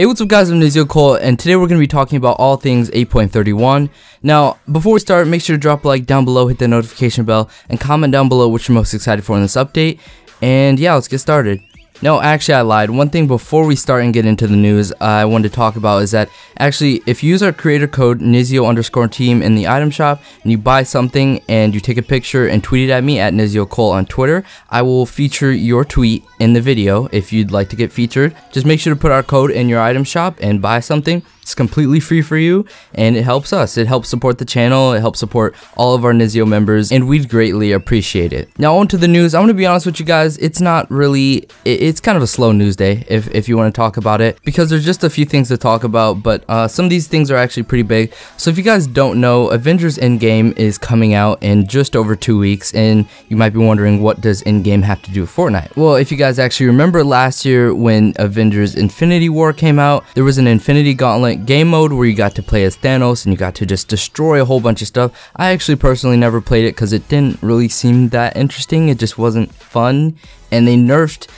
Hey, what's up guys, I'm Nizio Cole, and today we're going to be talking about all things 8.31. Now, before we start, make sure to drop a like down below, hit the notification bell, and comment down below what you're most excited for in this update. And yeah, let's get started. No, actually I lied. One thing before we start and get into the news I wanted to talk about is that actually if you use our creator code Nizio_team in the item shop and you buy something and you take a picture and tweet it at me at Nizio Cole on Twitter, I will feature your tweet in the video if you'd like to get featured. Just make sure to put our code in your item shop and buy something. It's completely free for you and it helps us. It helps support the channel. It helps support all of our Nizio members and we'd greatly appreciate it. Now on to the news. I'm going to be honest with you guys. It's not really, it's kind of a slow news day if you want to talk about it because there's just a few things to talk about, but some of these things are actually pretty big. So if you guys don't know, Avengers Endgame is coming out in just over 2 weeks and you might be wondering what does Endgame have to do with Fortnite? Well, if you guys actually remember last year when Avengers Infinity War came out, there was an Infinity Gauntlet game mode where you got to play as Thanos and you got to just destroy a whole bunch of stuff. I actually personally never played it because it didn't really seem that interesting. It just wasn't fun. And they nerfed,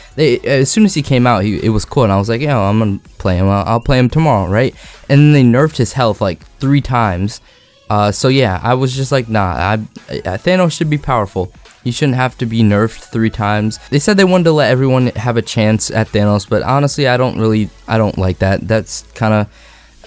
as soon as he came out, it was cool. And I was like, yeah, I'm going to play him. I'll play him tomorrow, right? And then they nerfed his health like 3 times. So yeah, I was just like, nah, Thanos should be powerful. He shouldn't have to be nerfed 3 times. They said they wanted to let everyone have a chance at Thanos. But honestly, I don't like that. That's kind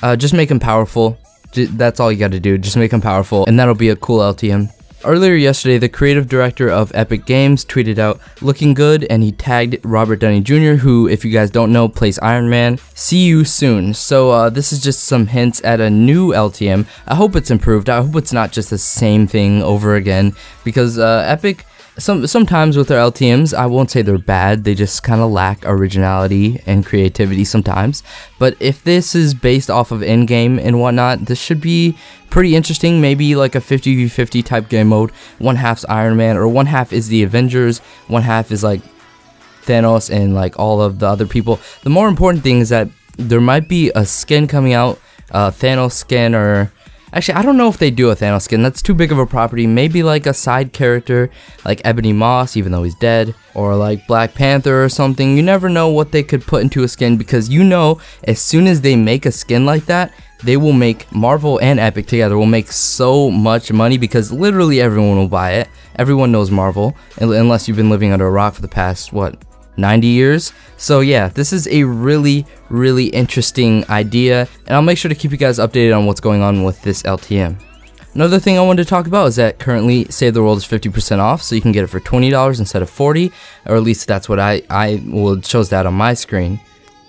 of... just make him powerful. That's all you gotta do, just make him powerful, and that'll be a cool LTM. Earlier yesterday, the creative director of Epic Games tweeted out, "Looking good," and he tagged Robert Downey Jr., who, if you guys don't know, plays Iron Man. "See you soon." So this is just some hints at a new LTM. I hope it's improved. I hope it's not just the same thing over again, because Epic... Sometimes with their LTMs, I won't say they're bad, they just kind of lack originality and creativity sometimes. But if this is based off of Endgame and whatnot, this should be pretty interesting. Maybe like a 50v50 type game mode. One half's Iron Man, or one half is the Avengers, one half is like Thanos and like all of the other people. The more important thing is that there might be a skin coming out, Thanos skin, or... Actually, I don't know if they do a Thanos skin. That's too big of a property. Maybe like a side character like Ebony Moss, even though he's dead, or like Black Panther or something. You never know what they could put into a skin because you know as soon as they make a skin like that, they will make, Marvel and Epic together will make so much money because literally everyone will buy it. Everyone knows Marvel unless you've been living under a rock for the past, what, 90 years. So yeah, this is a really interesting idea and I'll make sure to keep you guys updated on what's going on with this LTM. Another thing I wanted to talk about is that currently Save the World is 50% off, so you can get it for $20 instead of $40, or at least that's what I chose that on my screen.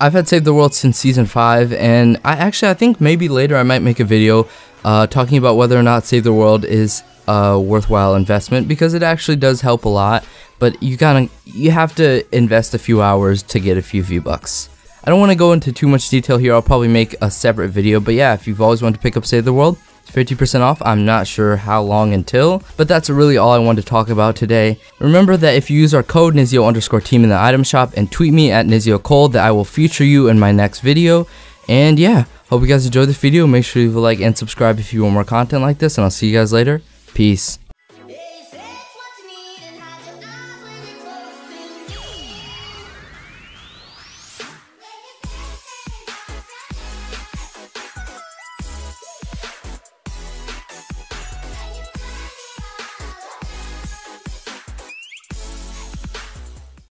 I've had Save the World since season 5 and I think maybe later I might make a video talking about whether or not Save the World is a worthwhile investment because it actually does help a lot, but you have to invest a few hours to get a few V-Bucks. I don't want to go into too much detail here, I'll probably make a separate video, but yeah, if you've always wanted to pick up Save the World, it's 50% off. I'm not sure how long until, but that's really all I wanted to talk about today. Remember that if you use our code Nizio_team in the item shop and tweet me at Nizio Cole that I will feature you in my next video, and yeah, hope you guys enjoyed this video. Make sure you leave a like and subscribe if you want more content like this, and I'll see you guys later. Peace.